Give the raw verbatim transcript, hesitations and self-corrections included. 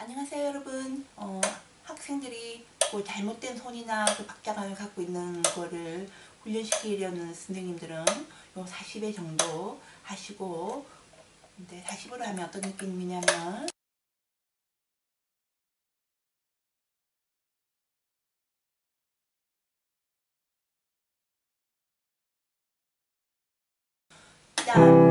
안녕하세요 여러분. 어, 학생들이 그 잘못된 손이나 그 박자감을 갖고 있는 거를 훈련시키려는 선생님들은 요 사십회 정도 하시고, 근데 사십으로 하면 어떤 느낌이냐면 짠!